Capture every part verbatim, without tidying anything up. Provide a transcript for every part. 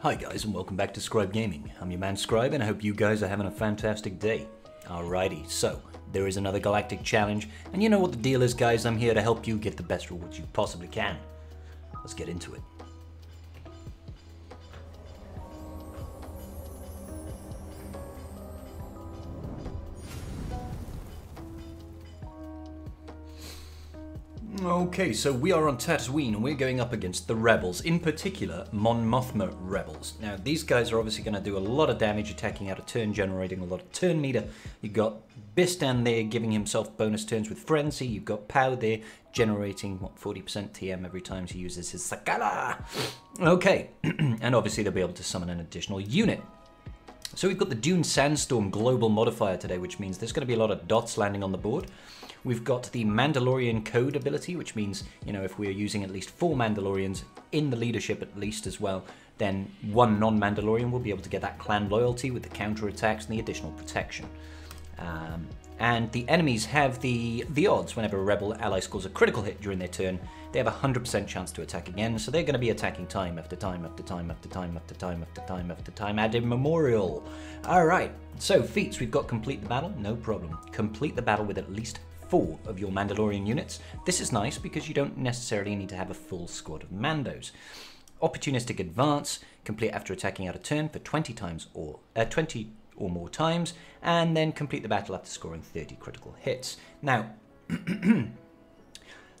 Hi guys and welcome back to Scrybe Gaming. I'm your man Scrybe and I hope you guys are having a fantastic day. Alrighty, so there is another galactic challenge and you know what the deal is guys, I'm here to help you get the best rewards you possibly can. Let's get into it. Okay, so we are on Tatooine and we're going up against the rebels, in particular Mon Mothma rebels. Now these guys are obviously going to do a lot of damage attacking out of turn, generating a lot of turn meter. You've got Bistan there giving himself bonus turns with frenzy, you've got Pao there generating what, forty percent T M every time he uses his Sakala. Okay, and obviously they'll be able to summon an additional unit. So we've got the Dune Sandstorm global modifier today, which means there's going to be a lot of dots landing on the board. We've got the Mandalorian code ability, which means, you know, if we're using at least four Mandalorians in the leadership at least as well, then one non-Mandalorian will be able to get that clan loyalty with the counter-attacks and the additional protection. Um, and the enemies have the, the odds. Whenever a rebel ally scores a critical hit during their turn, they have a one hundred percent chance to attack again, so they're going to be attacking time after time after time after time after time after time after time ad immemorial. Alright, so feats. We've got complete the battle, no problem. Complete the battle with at least four of your Mandalorian units. This is nice because you don't necessarily need to have a full squad of Mandos. Opportunistic advance, complete after attacking out of turn for twenty times or uh, twenty or more times, and then complete the battle after scoring thirty critical hits. Now,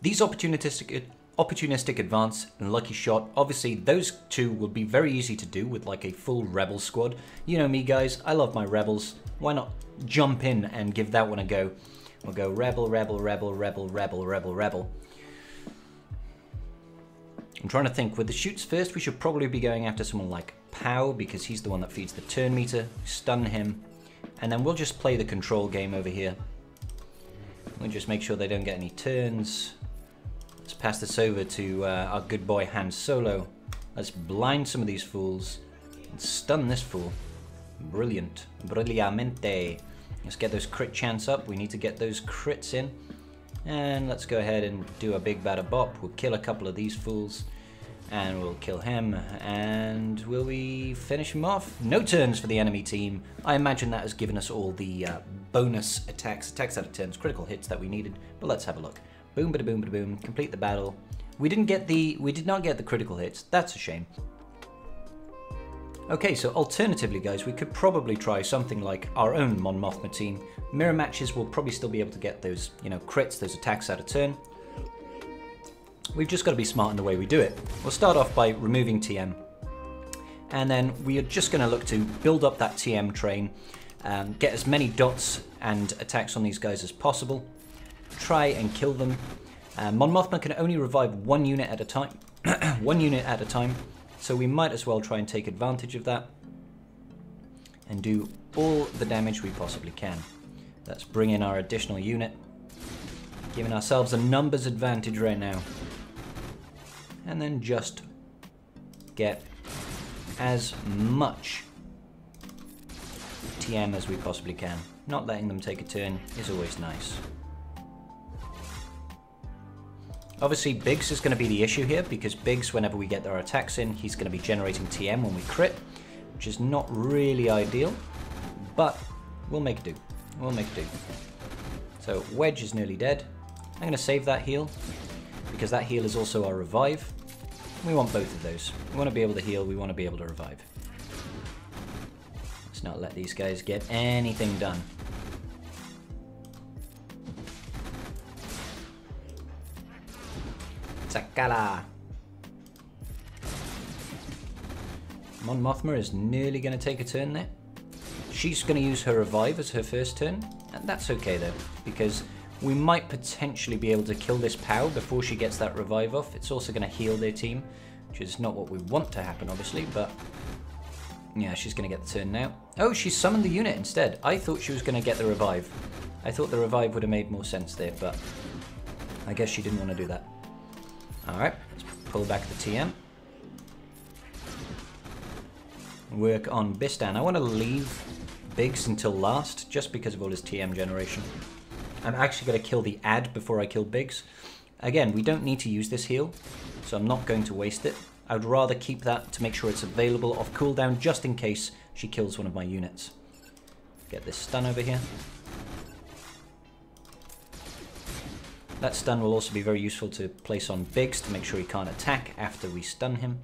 these opportunistic opportunistic advance and lucky shot, obviously those two will be very easy to do with like a full rebel squad. You know me guys, I love my rebels. Why not jump in and give that one a go? We'll go rebel, rebel, rebel, rebel, rebel, rebel, rebel. I'm trying to think, with the shoots first, we should probably be going after someone like Pao, because he's the one that feeds the turn meter, stun him, and then we'll just play the control game over here. We'll just make sure they don't get any turns. Let's pass this over to uh, our good boy Han Solo. Let's blind some of these fools and stun this fool. Brilliant. Brilliamente. Let's get those crit chance up. We need to get those crits in. And let's go ahead and do a big batter bop. We'll kill a couple of these fools. And we'll kill him. And will we finish him off? No turns for the enemy team. I imagine that has given us all the uh, bonus attacks, attacks out of turns, critical hits that we needed. But let's have a look. Boom, bada boom, bada boom. Complete the battle. We didn't get the, we did not get the critical hits. That's a shame. Okay, so alternatively guys, we could probably try something like our own Mon Mothma team. Mirror matches will probably still be able to get those, you know, crits, those attacks out of turn. We've just got to be smart in the way we do it. We'll start off by removing T M. And then we are just going to look to build up that T M train, um, get as many dots and attacks on these guys as possible, try and kill them. Uh, Mon Mothma can only revive one unit at a time, one unit at a time. So we might as well try and take advantage of that and do all the damage we possibly can. Let's bring in our additional unit, giving ourselves a numbers advantage right now. And then just get as much T M as we possibly can. Not letting them take a turn is always nice. Obviously, Biggs is going to be the issue here, because Biggs, whenever we get our attacks in, he's going to be generating T M when we crit, which is not really ideal, but we'll make do. We'll make do. So, Wedge is nearly dead. I'm going to save that heal, because that heal is also our revive. We want both of those. We want to be able to heal, we want to be able to revive. Let's not let these guys get anything done. Sakala. Mon Mothma is nearly going to take a turn there. She's going to use her revive as her first turn, and that's okay though, because we might potentially be able to kill this Pao before she gets that revive off. It's also going to heal their team, which is not what we want to happen obviously, but yeah, she's going to get the turn now. Oh, she summoned the unit instead. I thought she was going to get the revive. I thought the revive would have made more sense there, but I guess she didn't want to do that. Alright, let's pull back the T M. Work on Bistan. I want to leave Biggs until last, just because of all his T M generation. I'm actually going to kill the ad before I kill Biggs. Again, we don't need to use this heal, so I'm not going to waste it. I would rather keep that to make sure it's available off cooldown just in case she kills one of my units. Get this stun over here. That stun will also be very useful to place on Biggs to make sure he can't attack after we stun him.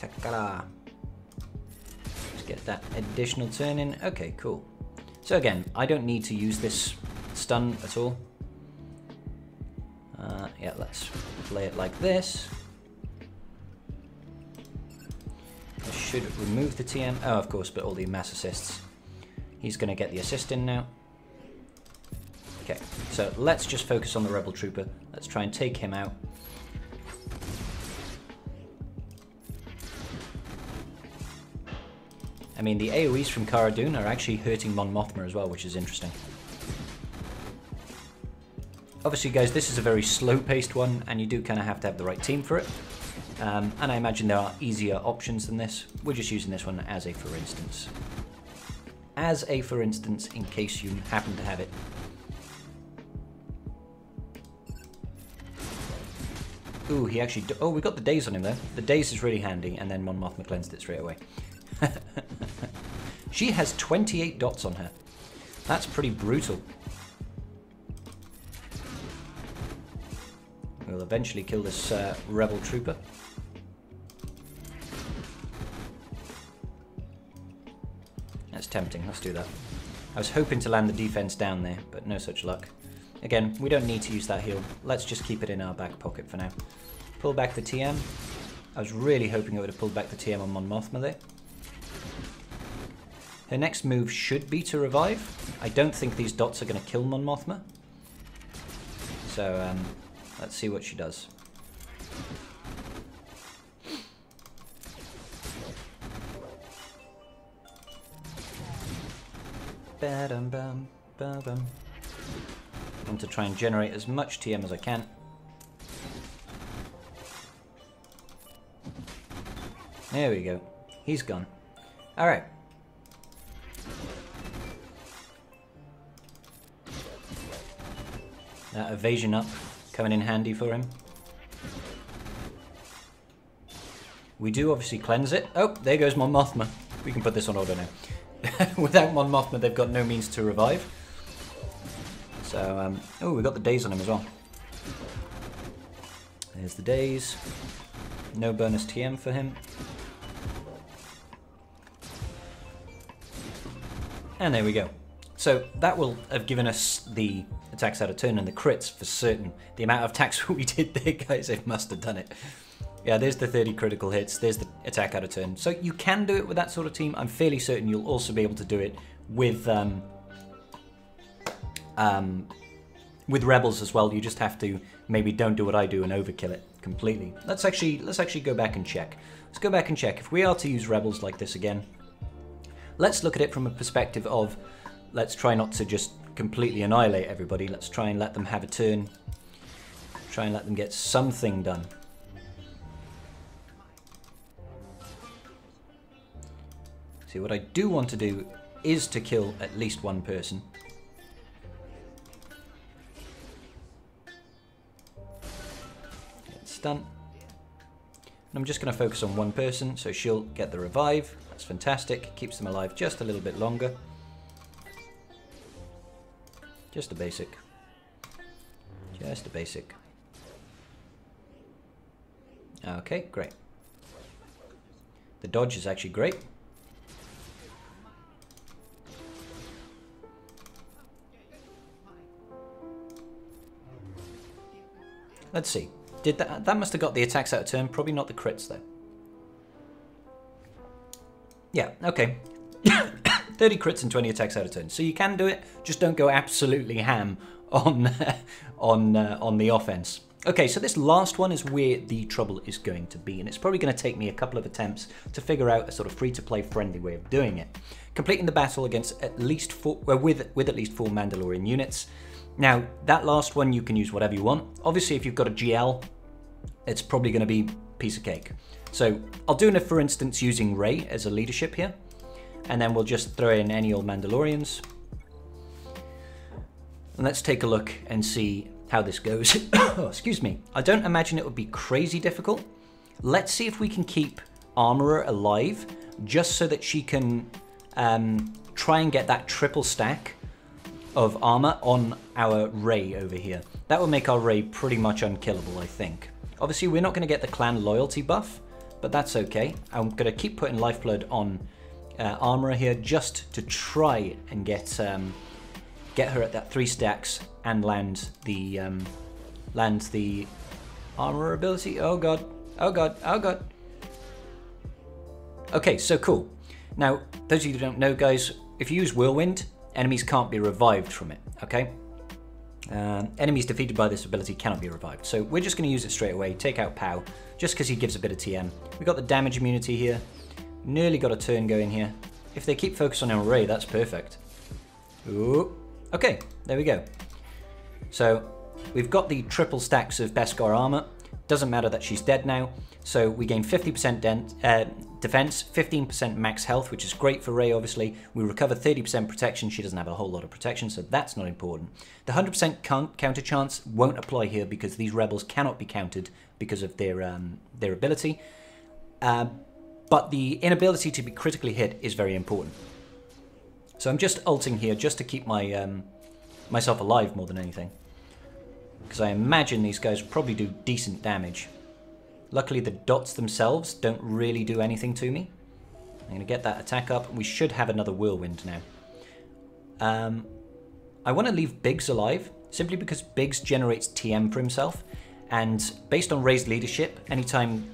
Sakala. Let's get that additional turn in. Okay, cool. So again, I don't need to use this stun at all. Uh, yeah, let's play it like this. I should remove the T M. Oh, of course, but all the mass assists. He's going to get the assist in now. Okay, so let's just focus on the Rebel Trooper. Let's try and take him out. I mean, the AoEs from Cara Dune are actually hurting Mon Mothma as well, which is interesting. Obviously, guys, this is a very slow-paced one, and you do kind of have to have the right team for it. Um, and I imagine there are easier options than this. We're just using this one as a for instance. As a for instance, in case you happen to have it. Ooh, he actually... Do oh, we got the daze on him, though. The daze is really handy, and then Mon Mothma cleansed it straight away. She has twenty-eight dots on her. That's pretty brutal. We'll eventually kill this uh, Rebel Trooper. That's tempting, let's do that. I was hoping to land the defense down there, but no such luck. Again, we don't need to use that heal. Let's just keep it in our back pocket for now. Pull back the T M. I was really hoping I would have pulled back the T M on Mon Mothma there. Her next move should be to revive. I don't think these dots are going to kill Mon Mothma. So, um... let's see what she does. Ba-dum-bum, ba-bum. I want to try and generate as much T M as I can. There we go. He's gone. Alright. That evasion up. Coming in handy for him. We do obviously cleanse it. Oh, there goes Mon Mothma. We can put this on order now. Without Mon Mothma, they've got no means to revive. So, um, oh, we got the daze on him as well. There's the daze. No bonus T M for him. And there we go. So that will have given us the attacks out of turn and the crits for certain. The amount of attacks we did there, guys, it must have done it. Yeah, there's the thirty critical hits, there's the attack out of turn. So you can do it with that sort of team. I'm fairly certain you'll also be able to do it with um, um, with Rebels as well. You just have to maybe don't do what I do and overkill it completely. Let's actually, let's actually go back and check. Let's go back and check. If we are to use Rebels like this again, let's look at it from a perspective of... let's try not to just completely annihilate everybody. Let's try and let them have a turn. Try and let them get something done. See, what I do want to do is to kill at least one person. It's done. And I'm just going to focus on one person, so she'll get the revive. That's fantastic. Keeps them alive just a little bit longer. Just a basic. Just a basic. Okay, great. The dodge is actually great. Let's see. Did that that must have got the attacks out of turn, probably not the crits though. Yeah, okay. thirty crits and twenty attacks out of turn. So you can do it, just don't go absolutely ham on on uh, on the offense. Okay, so this last one is where the trouble is going to be, and it's probably going to take me a couple of attempts to figure out a sort of free-to-play friendly way of doing it. Completing the battle against at least four, well, with with at least four Mandalorian units. Now, that last one you can use whatever you want. Obviously, if you've got a G L, it's probably going to be a piece of cake. So I'll do it, for instance, using Rey as a leadership here. And then we'll just throw in any old Mandalorians. And let's take a look and see how this goes. Oh, excuse me. I don't imagine it would be crazy difficult. Let's see if we can keep Armorer alive, just so that she can um, try and get that triple stack of armor on our Rey over here. That will make our Rey pretty much unkillable, I think. Obviously, we're not going to get the clan loyalty buff, but that's okay. I'm going to keep putting lifeblood on uh, Armorer here just to try and get um, get her at that three stacks and land the um, land the Armorer ability. Oh god! Oh god! Oh god! Okay, so cool. Now, those of you who don't know, guys, if you use Whirlwind, enemies can't be revived from it. Okay. Um, enemies defeated by this ability cannot be revived. So we're just going to use it straight away, take out Pao, just because he gives a bit of T M. We've got the damage immunity here. Nearly got a turn going here. If they keep focused on our Rey, that's perfect. Ooh. Okay, there we go. So we've got the triple stacks of Beskar armor. Doesn't matter that she's dead now. So we gain fifty percent uh, defense, fifteen percent max health, which is great for Rey, obviously. We recover thirty percent protection. She doesn't have a whole lot of protection, so that's not important. The one hundred percent counter chance won't apply here because these rebels cannot be countered because of their, um, their ability. Uh, but the inability to be critically hit is very important. So I'm just ulting here just to keep my um, myself alive more than anything, because I imagine these guys probably do decent damage. Luckily, the dots themselves don't really do anything to me. I'm going to get that attack up. We should have another Whirlwind now. Um, I want to leave Biggs alive, simply because Biggs generates T M for himself. And based on Rey's leadership, anytime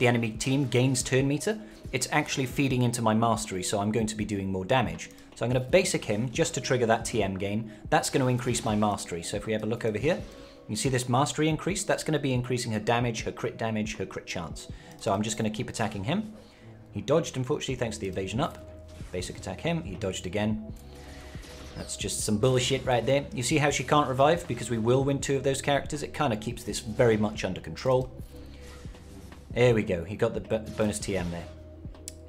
the enemy team gains turn meter, it's actually feeding into my mastery, so I'm going to be doing more damage. So I'm going to basic him just to trigger that T M gain. That's going to increase my mastery. So if we have a look over here, you see this mastery increase? That's going to be increasing her damage, her crit damage, her crit chance. So I'm just going to keep attacking him. He dodged, unfortunately, thanks to the evasion up. Basic attack him. He dodged again. That's just some bullshit right there. You see how she can't revive? Because we will win two of those characters. It kind of keeps this very much under control. There we go. He got the bonus T M there.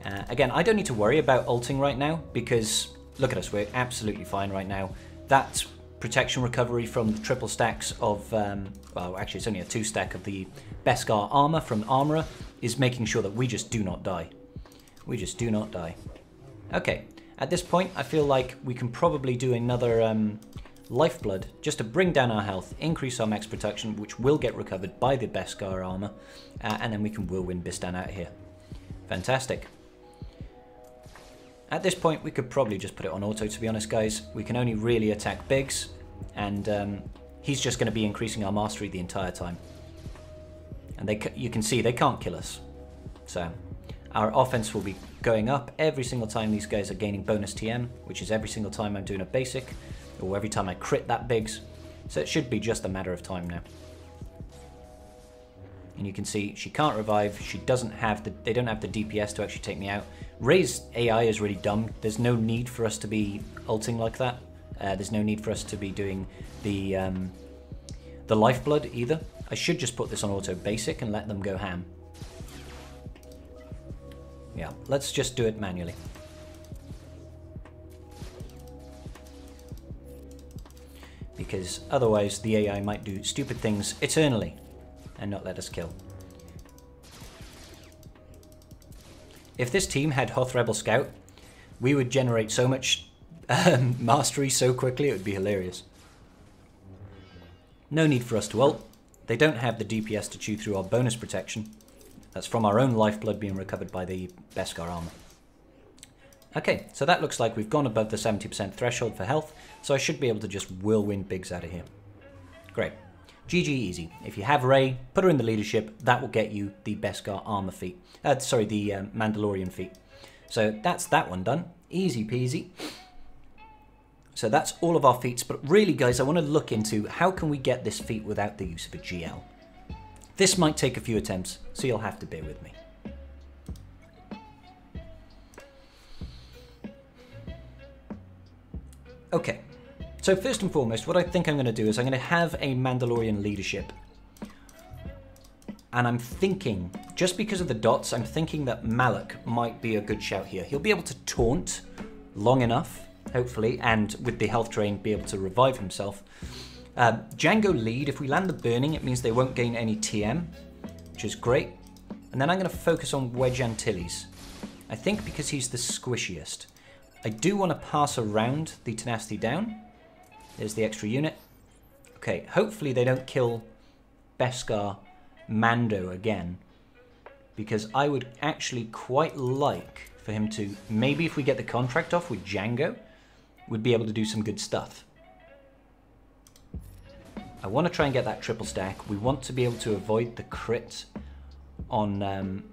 Uh, again, I don't need to worry about ulting right now because, look at us, we're absolutely fine right now. That's protection recovery from the triple stacks of, um, well, actually it's only a two stack of the Beskar armor from Armorer, is making sure that we just do not die. We just do not die. Okay, at this point, I feel like we can probably do another um, Lifeblood just to bring down our health, increase our max protection, which will get recovered by the Beskar armor, uh, and then we can Whirlwind Bistan out here. Fantastic. At this point, we could probably just put it on auto, to be honest, guys. We can only really attack Biggs, and um, he's just going to be increasing our mastery the entire time. And they, you can see they can't kill us. So our offense will be going up every single time these guys are gaining bonus T M, which is every single time I'm doing a basic, or every time I crit that Biggs. So it should be just a matter of time now. And you can see she can't revive. She doesn't have the. They don't have the D P S to actually take me out. Rey's A I is really dumb. There's no need for us to be ulting like that. Uh, there's no need for us to be doing the um, the lifeblood either. I should just put this on auto basic and let them go ham. Yeah, let's just do it manually. Because otherwise the A I might do stupid things eternally and not let us kill. If this team had Hoth Rebel Scout, we would generate so much um, mastery so quickly, it would be hilarious. No need for us to ult. They don't have the D P S to chew through our bonus protection. That's from our own lifeblood being recovered by the Beskar armor. Okay, so that looks like we've gone above the seventy percent threshold for health, so I should be able to just Whirlwind Biggs out of here. Great. G G easy. If you have Rey, put her in the leadership. That will get you the Beskar armor feat. Uh, sorry, the um, Mandalorian feat. So that's that one done. Easy peasy. So that's all of our feats. But really, guys, I want to look into how can we get this feat without the use of a G L. This might take a few attempts, so you'll have to bear with me. Okay. So first and foremost, what I think I'm going to do is I'm going to have a Mandalorian leadership. And I'm thinking, just because of the dots, I'm thinking that Malak might be a good shout here. He'll be able to taunt long enough, hopefully, and with the health drain, be able to revive himself Uh, Jango lead, if we land the burning, it means they won't gain any T M, which is great. And then I'm going to focus on Wedge Antilles, I think, because he's the squishiest. I do want to pass around the tenacity down. There's the extra unit. Okay, hopefully they don't kill Beskar Mando again, because I would actually quite like for him to, maybe if we get the contract off with Jango, we'd be able to do some good stuff. I want to try and get that triple stack. We want to be able to avoid the crit on um,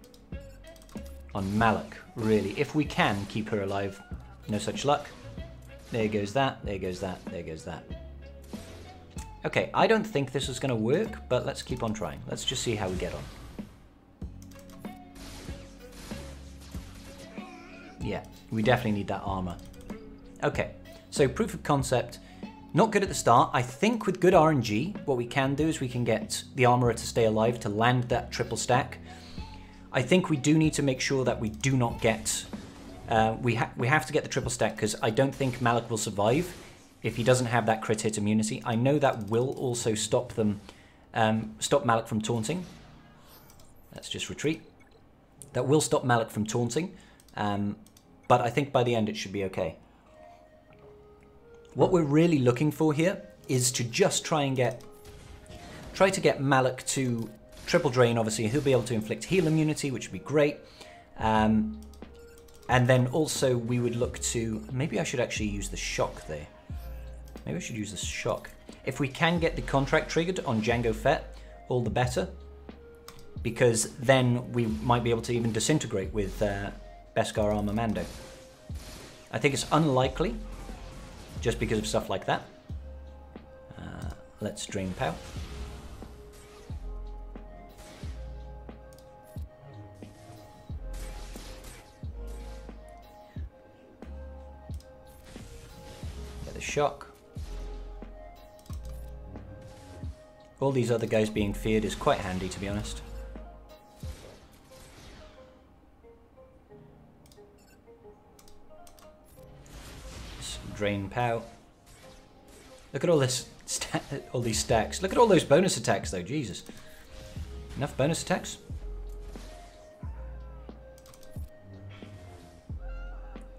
on Malak, really. If we can keep her alive, no such luck. There goes that, there goes that, there goes that. Okay, I don't think this is going to work, but let's keep on trying. Let's just see how we get on. Yeah, we definitely need that armor. Okay, so proof of concept. Not good at the start. I think with good R N G, what we can do is we can get the Armorer to stay alive to land that triple stack. I think we do need to make sure that we do not get... Uh, we, ha we have to get the triple stack, because I don't think Malak will survive if he doesn't have that crit hit immunity. I know that will also stop them, um, stop Malak from taunting. Let's just retreat. That will stop Malak from taunting, um, but I think by the end it should be okay. What we're really looking for here is to just try and get, try to get Malak to triple drain. Obviously, he'll be able to inflict heal immunity, which would be great. Um, and then also we would look to, maybe I should actually use the shock there. Maybe I should use the shock. If we can get the contract triggered on Jango Fett, all the better, because then we might be able to even disintegrate with uh, Beskar Armor Mando. I think it's unlikely, just because of stuff like that. Uh, let's drain Pao. Get the shock. All these other guys being feared is quite handy, to be honest. Drain Pao. Look at all this, all these stacks. Look at all those bonus attacks, though. Jesus, enough bonus attacks.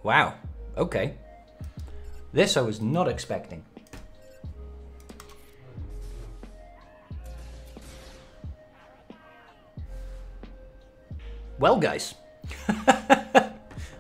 Wow. Okay. This I was not expecting. Well, guys.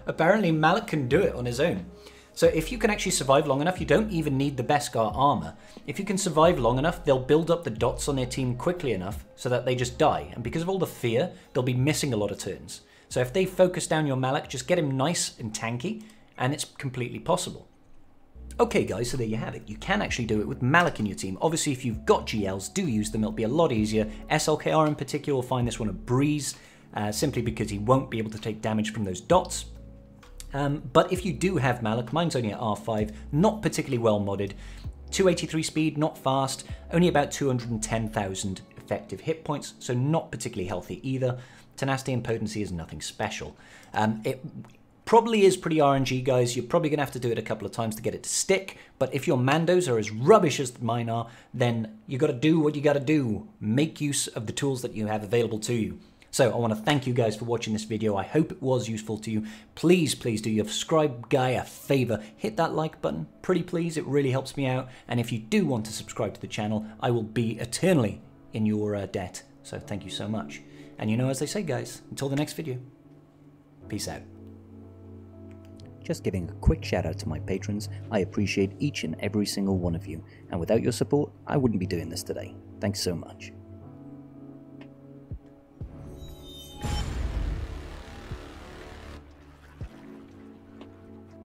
Apparently, Malak can do it on his own. So if you can actually survive long enough, you don't even need the Beskar armor. If you can survive long enough, they'll build up the dots on their team quickly enough so that they just die. And because of all the fear, they'll be missing a lot of turns. So if they focus down your Malak, just get him nice and tanky, and it's completely possible. Okay, guys, so there you have it. You can actually do it with Malak in your team. Obviously, if you've got G Ls, do use them. It'll be a lot easier. S L K R in particular will find this one a breeze, uh, simply because he won't be able to take damage from those dots. Um, but if you do have Malak, mine's only at R five, not particularly well modded, two eighty-three speed, not fast, only about two hundred ten thousand effective hit points, so not particularly healthy either. Tenacity and potency is nothing special. Um, it probably is pretty R N G, guys. You're probably going to have to do it a couple of times to get it to stick, but if your Mandos are as rubbish as mine are, then you got to do what you got to do. Make use of the tools that you have available to you. So I want to thank you guys for watching this video. I hope it was useful to you. Please, please do your Scrybe guy a favor. Hit that like button, pretty please. It really helps me out. And if you do want to subscribe to the channel, I will be eternally in your uh, debt. So thank you so much. And you know, as they say, guys, until the next video, peace out. Just giving a quick shout out to my patrons. I appreciate each and every single one of you. And without your support, I wouldn't be doing this today. Thanks so much.